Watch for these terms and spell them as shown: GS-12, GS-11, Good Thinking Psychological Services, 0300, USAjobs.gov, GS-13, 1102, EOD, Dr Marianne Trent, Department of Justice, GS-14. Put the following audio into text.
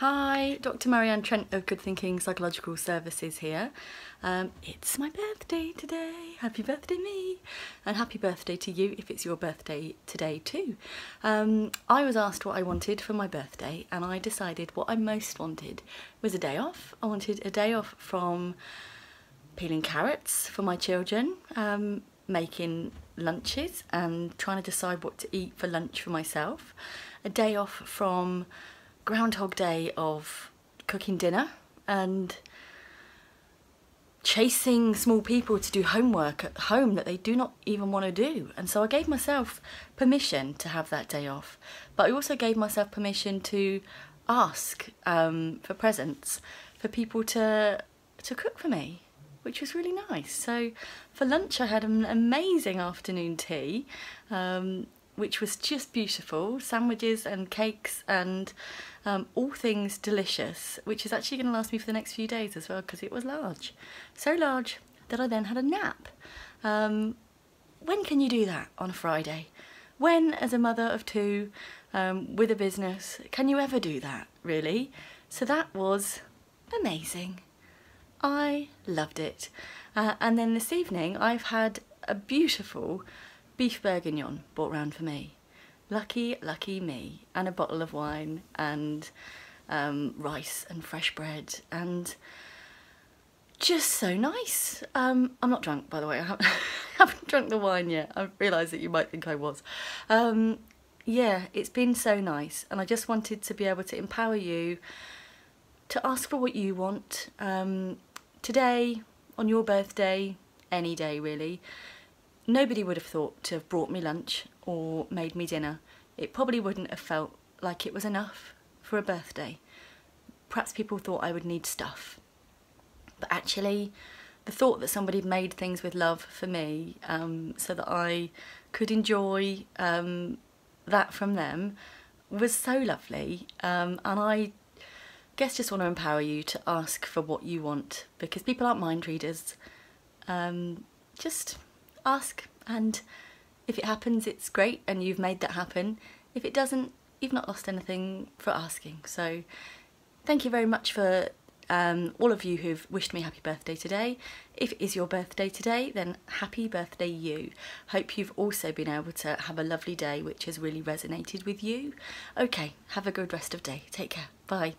Hi, Dr Marianne Trent of Good Thinking Psychological Services here. It's my birthday today. Happy birthday me, and happy birthday to you if it's your birthday today too. I was asked what I wanted for my birthday, and I decided what I most wanted was a day off. I wanted a day off from peeling carrots for my children, making lunches and trying to decide what to eat for lunch for myself, a day off from Groundhog Day of cooking dinner and chasing small people to do homework at home that they do not even want to do. And so I gave myself permission to have that day off, but I also gave myself permission to ask for presents for people to cook for me, which was really nice. So for lunch I had an amazing afternoon tea, which was just beautiful, sandwiches and cakes and all things delicious, which is actually going to last me for the next few days as well, because it was large. So large that I then had a nap. When can you do that on a Friday? When, as a mother of two, with a business, can you ever do that, really? So that was amazing. I loved it. And then this evening I've had a beautiful beef bourguignon brought round for me. Lucky, lucky me. And a bottle of wine and rice and fresh bread, and just so nice. I'm not drunk, by the way. I haven't drunk the wine yet. I realise that you might think I was. Yeah, it's been so nice, and I just wanted to be able to empower you to ask for what you want today, on your birthday, any day really. Nobody would have thought to have brought me lunch or made me dinner. It probably wouldn't have felt like it was enough for a birthday. Perhaps people thought I would need stuff. But actually, the thought that somebody made things with love for me, so that I could enjoy that from them, was so lovely. And I guess just want to empower you to ask for what you want, because people aren't mind readers. Just ask, and if it happens it's great and you've made that happen. If it doesn't, you've not lost anything for asking. So thank you very much for all of you who've wished me happy birthday today. If it is your birthday today, then happy birthday you. Hope you've also been able to have a lovely day which has really resonated with you. Okay, have a good rest of day. Take care. Bye.